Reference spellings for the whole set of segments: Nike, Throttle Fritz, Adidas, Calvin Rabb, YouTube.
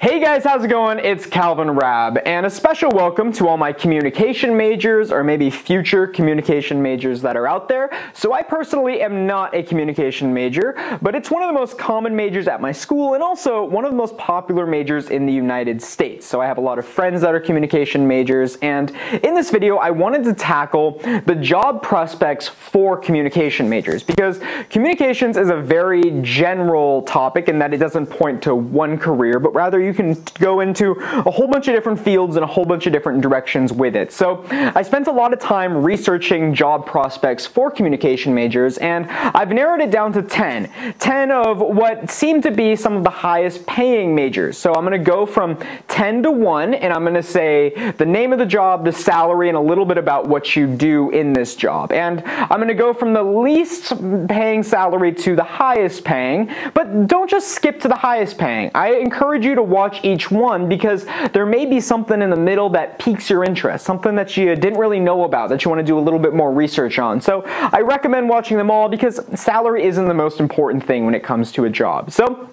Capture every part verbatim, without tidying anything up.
Hey guys, how's it going? It's Calvin Rabb, and a special welcome to all my communication majors or maybe future communication majors that are out there. So I personally am not a communication major, but it's one of the most common majors at my school and also one of the most popular majors in the United States. So I have a lot of friends that are communication majors, and in this video I wanted to tackle the job prospects for communication majors, because communications is a very general topic in that it doesn't point to one career, but rather you You can go into a whole bunch of different fields and a whole bunch of different directions with it. So I spent a lot of time researching job prospects for communication majors, and I've narrowed it down to ten. ten of what seem to be some of the highest paying majors. So I'm going to go from ten to one, and I'm going to say the name of the job, the salary, and a little bit about what you do in this job. And I'm going to go from the least paying salary to the highest paying, but don't just skip to the highest paying. I encourage you to watch Watch each one, because there may be something in the middle that piques your interest, something that you didn't really know about that you want to do a little bit more research on. So I recommend watching them all, because salary isn't the most important thing when it comes to a job. So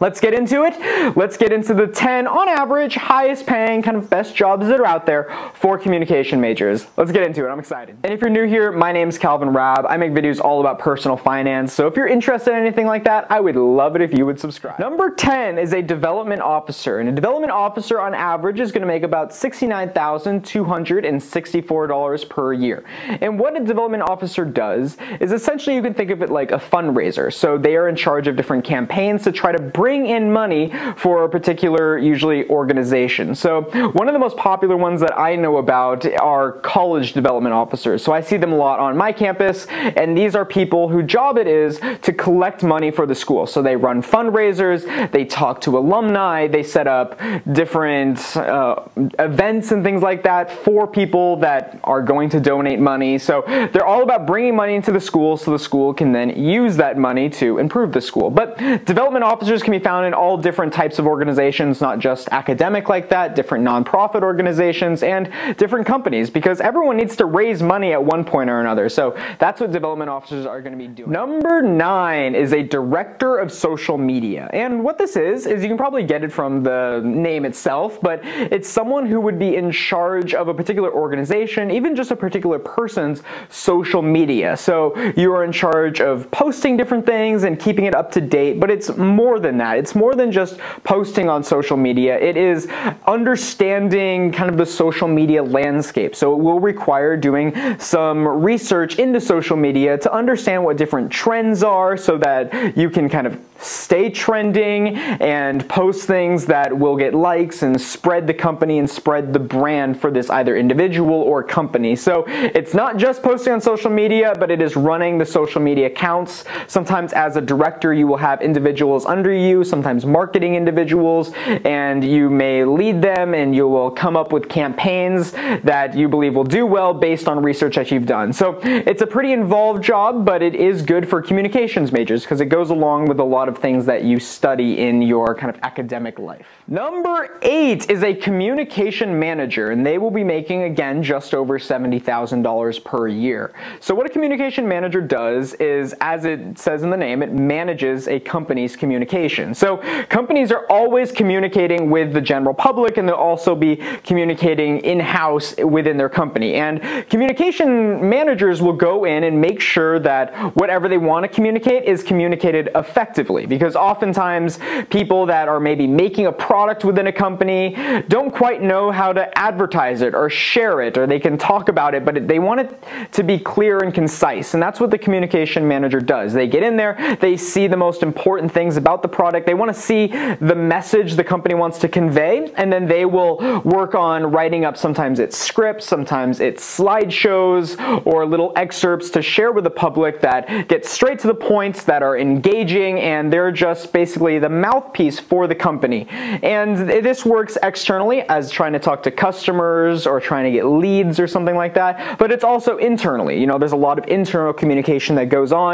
let's get into it. Let's get into the ten on average highest paying, kind of best jobs that are out there for communication majors. Let's get into it. I'm excited. And if you're new here, my name is Calvin Rabb. I make videos all about personal finance. So if you're interested in anything like that, I would love it if you would subscribe. Number ten is a development officer. And a development officer on average is going to make about sixty-nine thousand two hundred sixty-four dollars per year. And what a development officer does is essentially you can think of it like a fundraiser. So they are in charge of different campaigns to try to bring bring in money for a particular, usually, organization. So one of the most popular ones that I know about are college development officers. So I see them a lot on my campus, and these are people whose job it is to collect money for the school. So they run fundraisers, they talk to alumni, they set up different uh, events and things like that for people that are going to donate money. So they're all about bringing money into the school so the school can then use that money to improve the school. But development officers can be found in all different types of organizations, not just academic like that, different nonprofit organizations, and different companies, because everyone needs to raise money at one point or another. So that's what development officers are going to be doing. Number nine is a director of social media. And what this is, is you can probably get it from the name itself, but it's someone who would be in charge of a particular organization, even just a particular person's social media. So you are in charge of posting different things and keeping it up to date, but it's more than that. It's more than just posting on social media. It is understanding kind of the social media landscape. So it will require doing some research into social media to understand what different trends are, so that you can kind of stay trending and post things that will get likes and spread the company and spread the brand for this either individual or company. So it's not just posting on social media, but it is running the social media accounts. Sometimes as a director, you will have individuals under you, sometimes marketing individuals, and you may lead them, and you will come up with campaigns that you believe will do well based on research that you've done. So it's a pretty involved job, but it is good for communications majors because it goes along with a lot of things that you study in your kind of academic life. Number eight is a communication manager, and they will be making, again, just over seventy thousand dollars per year. So what a communication manager does is, as it says in the name, it manages a company's communication. So companies are always communicating with the general public, and they'll also be communicating in-house within their company. And communication managers will go in and make sure that whatever they want to communicate is communicated effectively, because oftentimes people that are maybe making a product within a company don't quite know how to advertise it or share it, or they can talk about it, but they want it to be clear and concise. And that's what the communication manager does. They get in there, they see the most important things about the product, they want to see the message the company wants to convey, and then they will work on writing up sometimes it's scripts, sometimes it's slideshows or little excerpts to share with the public that get straight to the points, that are engaging, and And they're just basically the mouthpiece for the company. And this works externally as trying to talk to customers or trying to get leads or something like that, but it's also internally. You know, there's a lot of internal communication that goes on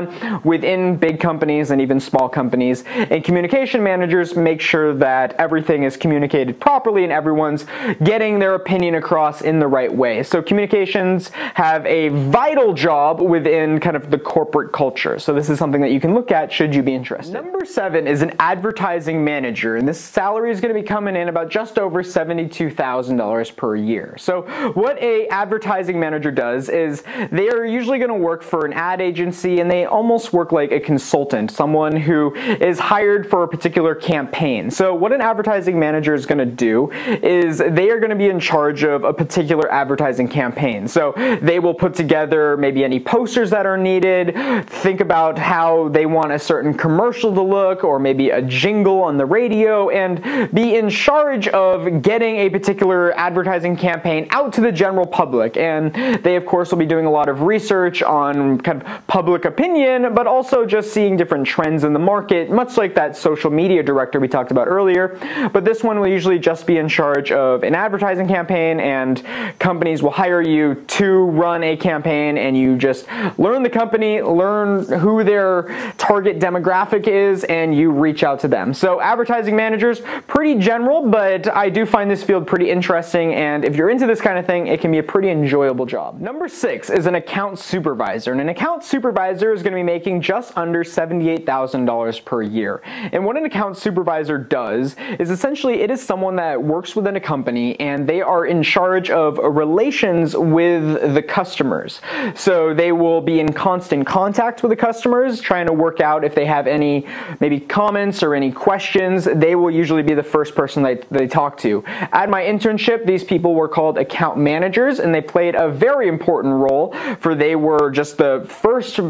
within big companies and even small companies, and communication communication managers make sure that everything is communicated properly and everyone's getting their opinion across in the right way. So communications have a vital job within kind of the corporate culture. So this is something that you can look at should you be interested. Number seven is an advertising manager, and this salary is going to be coming in about just over seventy-two thousand dollars per year. So what a advertising manager does is they are usually going to work for an ad agency, and they almost work like a consultant, someone who is hired for a particular campaign. So what an advertising manager is going to do is they are going to be in charge of a particular advertising campaign. So they will put together maybe any posters that are needed, think about how they want a certain commercial to look, or maybe a jingle on the radio, and be in charge of getting a particular advertising campaign out to the general public. And they, of course, will be doing a lot of research on kind of public opinion, but also just seeing different trends in the market, much like that social media director we talked about earlier. But this one will usually just be in charge of an advertising campaign, and companies will hire you to run a campaign, and you just learn the company, learn who their target demographic is, and you reach out to them. So advertising managers, pretty general, but I do find this field pretty interesting, and if you're into this kind of thing, it can be a pretty enjoyable job. Number six is an account supervisor, and an account supervisor is going to be making just under seventy-eight thousand dollars per year. And what an account supervisor does is essentially it is someone that works within a company, and they are in charge of relations with the customers. So they will be in constant contact with the customers, trying to work out if they have any maybe comments or any questions. They will usually be the first person that they talk to. At my internship, these people were called account managers, and they played a very important role, for they were just the first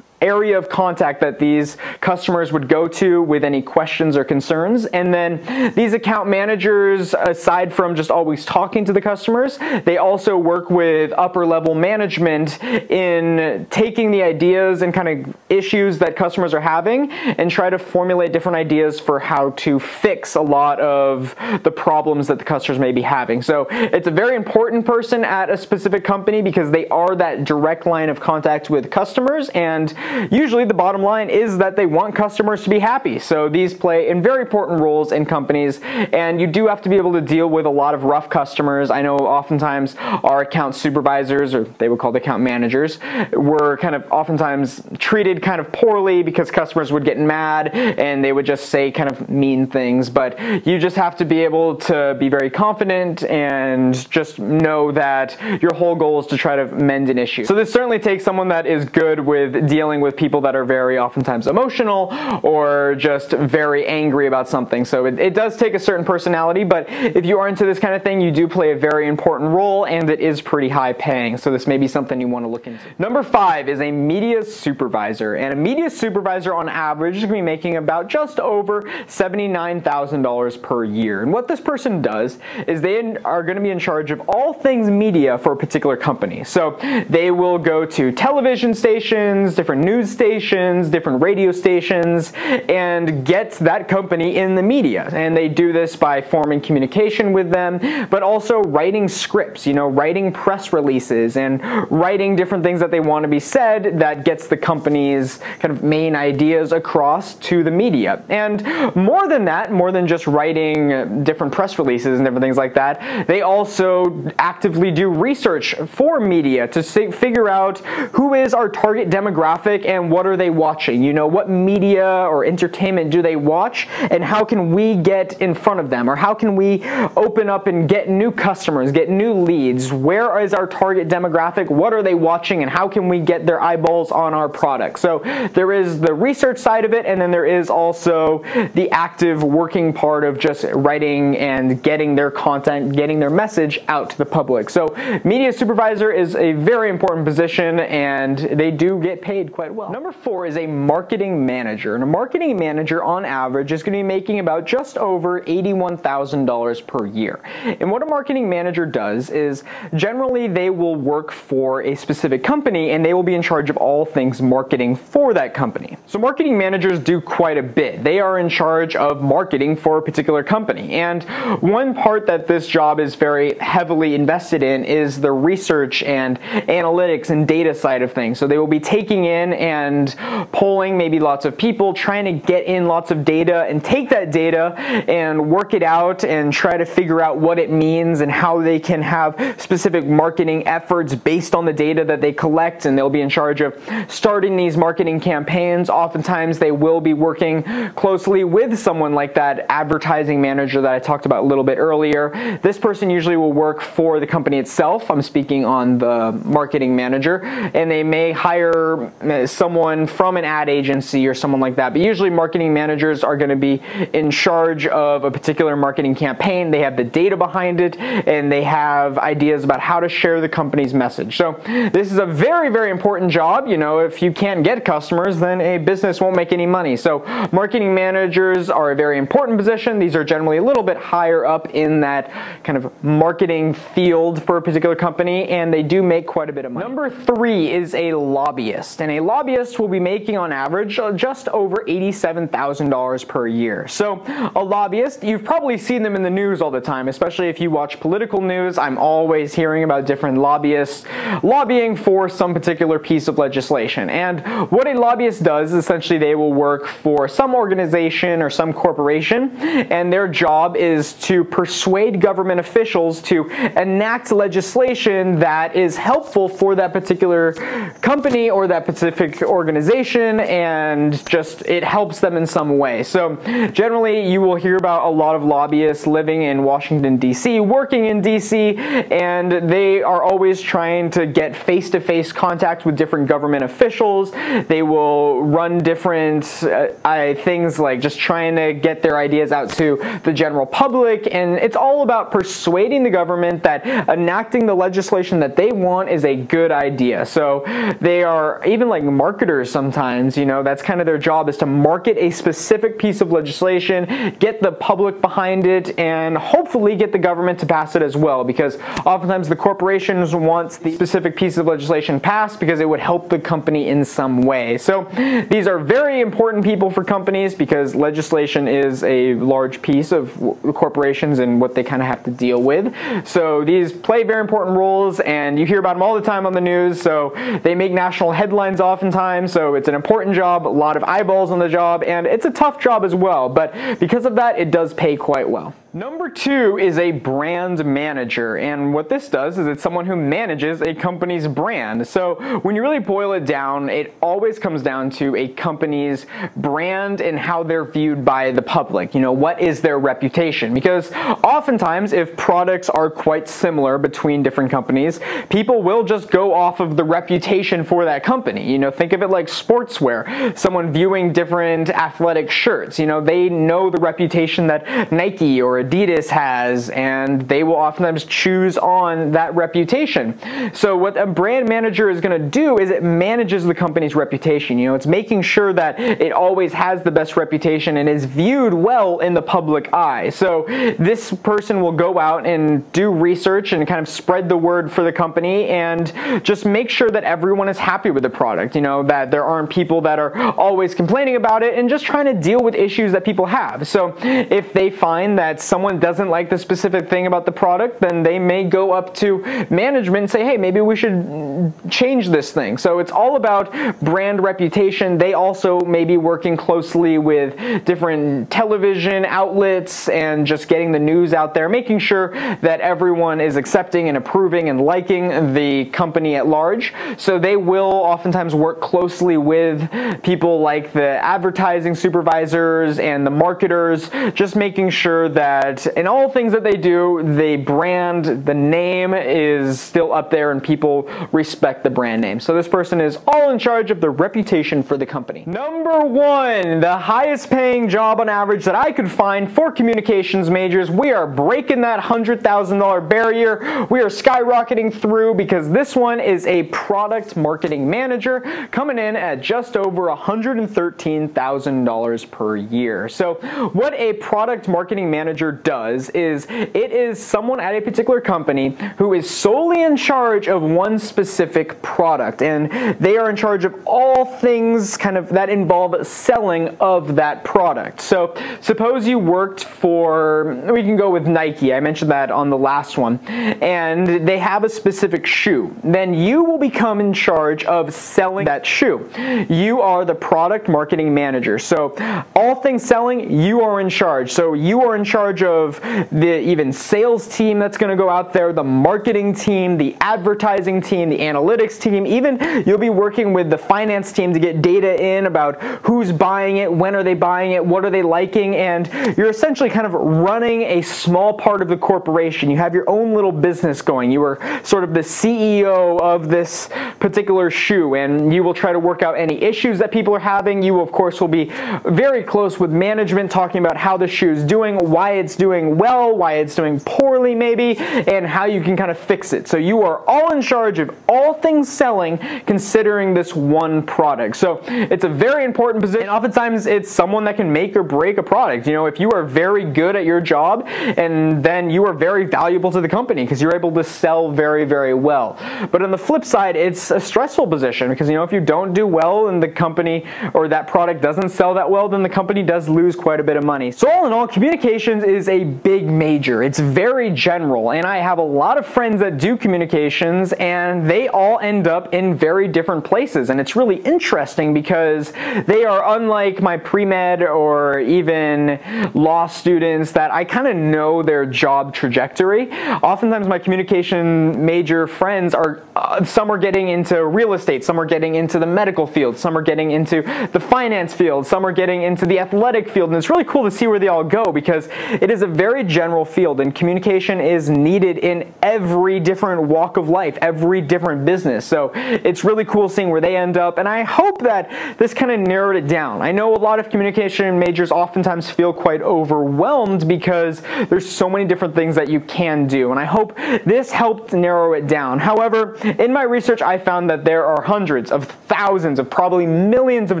area of contact that these customers would go to with any questions or concerns. And then these account managers, aside from just always talking to the customers, they also work with upper level management in taking the ideas and kind of issues that customers are having and try to formulate different ideas for how to fix a lot of the problems that the customers may be having. So it's a very important person at a specific company because they are that direct line of contact with customers, and usually the bottom line is that they want customers to be happy. So these play in very important roles in companies, and you do have to be able to deal with a lot of rough customers. I know oftentimes our account supervisors, or they were called account managers, were kind of oftentimes treated kind of poorly because customers would get mad and they would just say kind of mean things. But you just have to be able to be very confident and just know that your whole goal is to try to mend an issue. So this certainly takes someone that is good with dealing with people that are very oftentimes emotional or just very angry about something. So it, it does take a certain personality, but if you are into this kind of thing, you do play a very important role, and it is pretty high paying. So this may be something you want to look into. Number five is a media supervisor, and a media supervisor on average is going to be making about just over seventy-nine thousand dollars per year. And what this person does is they are going to be in charge of all things media for a particular company. So they will go to television stations, different news stations, different radio stations, and gets that company in the media. And they do this by forming communication with them, but also writing scripts, you know, writing press releases and writing different things that they want to be said that gets the company's kind of main ideas across to the media. And more than that, more than just writing different press releases and different things like that, they also actively do research for media to figure out who is our target demographic and what are they watching? You know, what media or entertainment do they watch, and how can we get in front of them, or how can we open up and get new customers, get new leads? Where is our target demographic? What are they watching, and how can we get their eyeballs on our product? So there is the research side of it, and then there is also the active working part of just writing and getting their content, getting their message out to the public. So media supervisor is a very important position, and they do get paid paid quite well. Number four is a marketing manager, and a marketing manager on average is going to be making about just over eighty-one thousand dollars per year. And what a marketing manager does is generally they will work for a specific company, and they will be in charge of all things marketing for that company. So marketing managers do quite a bit. They are in charge of marketing for a particular company, and one part that this job is very heavily invested in is the research and analytics and data side of things. So they will be taking in in and polling maybe lots of people, trying to get in lots of data and take that data and work it out and try to figure out what it means and how they can have specific marketing efforts based on the data that they collect, and they'll be in charge of starting these marketing campaigns. Oftentimes they will be working closely with someone like that advertising manager that I talked about a little bit earlier. This person usually will work for the company itself. I'm speaking on the marketing manager, and they may hire someone from an ad agency or someone like that, but usually marketing managers are going to be in charge of a particular marketing campaign. They have the data behind it, and they have ideas about how to share the company's message. So this is a very, very important job. You know, if you can't get customers, then a business won't make any money. So marketing managers are a very important position. These are generally a little bit higher up in that kind of marketing field for a particular company, and they do make quite a bit of money. Number three is a lobbyist, and a lobbyist will be making on average just over eighty-seven thousand dollars per year. So a lobbyist, you've probably seen them in the news all the time, especially if you watch political news. I'm always hearing about different lobbyists lobbying for some particular piece of legislation. And what a lobbyist does is essentially they will work for some organization or some corporation, and their job is to persuade government officials to enact legislation that is helpful for that particular company or that specific organization, and just it helps them in some way. So generally you will hear about a lot of lobbyists living in Washington, D C, working in D C, and they are always trying to get face-to-face contact with different government officials. They will run different uh, I, things like just trying to get their ideas out to the general public, and it's all about persuading the government that enacting the legislation that they want is a good idea. So they are even like marketers sometimes, you know, that's kind of their job, is to market a specific piece of legislation, get the public behind it, and hopefully get the government to pass it as well, because oftentimes the corporations wants the specific piece of legislation passed because it would help the company in some way. So these are very important people for companies because legislation is a large piece of corporations and what they kind of have to deal with. So these play very important roles, and you hear about them all the time on the news, so they make national headlines oftentimes. So it's an important job, a lot of eyeballs on the job, and it's a tough job as well, but because of that it does pay quite well. Number two is a brand manager, and what this does is it's someone who manages a company's brand. So when you really boil it down, it always comes down to a company's brand and how they're viewed by the public. You know, what is their reputation? Because oftentimes if products are quite similar between different companies, people will just go off of the reputation for that company. You know, think of it like sportswear. Someone viewing different athletic shirts, you know, they know the reputation that Nike or Adidas has, and they will oftentimes choose on that reputation. So what a brand manager is going to do is it manages the company's reputation. You know, it's making sure that it always has the best reputation and is viewed well in the public eye. So this person will go out and do research and kind of spread the word for the company and just make sure that everyone is happy with the product, you know, that there aren't people that are always complaining about it, and just trying to deal with issues that people have. So if they find that someone doesn't like the specific thing about the product, then they may go up to management and say, hey, maybe we should change this thing. So it's all about brand reputation. They also may be working closely with different television outlets and just getting the news out there, making sure that everyone is accepting and approving and liking the company at large. So they will oftentimes work closely with people like the advertising supervisors and the marketers, just making sure that in all things that they do, the brand, the name is still up there and people respect the brand name. So this person is all in charge of the reputation for the company. Number one, the highest paying job on average that I could find for communications majors. We are breaking that one hundred thousand dollar barrier. We are skyrocketing through, because this one is a product marketing manager coming in at just over one hundred thirteen thousand dollars per year. So what a product marketing manager manager does is it is someone at a particular company who is solely in charge of one specific product, and they are in charge of all things kind of that involve selling of that product. So suppose you worked for, we can go with Nike, I mentioned that on the last one, and they have a specific shoe. Then you will become in charge of selling that shoe. You are the product marketing manager. So all things selling, you are in charge. So you are in charge of the even sales team that's going to go out there, the marketing team, the advertising team, the analytics team, even you'll be working with the finance team to get data in about who's buying it, when are they buying it, what are they liking, and you're essentially kind of running a small part of the corporation. You have your own little business going. You are sort of the C E O of this particular shoe, and you will try to work out any issues that people are having. You, of course, will be very close with management, talking about how the shoe is doing, why it's doing well, why it's doing poorly maybe, and how you can kind of fix it. So you are all in charge of all things selling, considering this one product. So it's a very important position, and oftentimes it's someone that can make or break a product. You know, if you are very good at your job, and then you are very valuable to the company because you're able to sell very, very well. But on the flip side, it's a stressful position because, you know, if you don't do well and the company or that product doesn't sell that well, then the company does lose quite a bit of money. So all in all, communications is a big major. It's very general, and I have a lot of friends that do communications, and they all end up in very different places, and it's really interesting because they are unlike my pre-med or even law students that I kind of know their job trajectory. Oftentimes my communication major friends are, uh, some are getting into real estate, some are getting into the medical field, some are getting into the finance field, some are getting into the athletic field, and it's really cool to see where they all go because it is a very general field, and communication is needed in every different walk of life, every different business. So it's really cool seeing where they end up, and I hope that this kind of narrowed it down. I know a lot of communication majors oftentimes feel quite overwhelmed because there's so many different things that you can do, and I hope this helped narrow it down. However, in my research I found that there are hundreds of thousands of probably millions of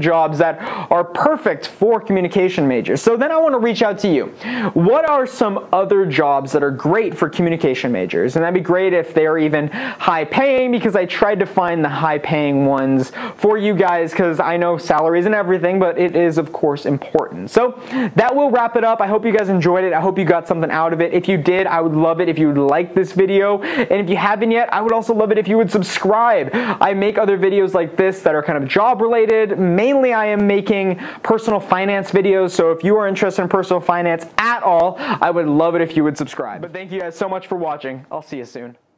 jobs that are perfect for communication majors. So then I want to reach out to you. What are some other jobs that are great for communication majors? And that'd be great if they're even high paying, because I tried to find the high paying ones for you guys because I know salary isn't everything, but it is of course important. So that will wrap it up. I hope you guys enjoyed it. I hope you got something out of it. If you did, I would love it if you liked this video, and if you haven't yet, I would also love it if you would subscribe. I make other videos like this that are kind of job related. Mainly I am making personal finance videos, so if you are interested in personal finance at all, I would love it if you would subscribe. But thank you guys so much for watching. I'll see you soon.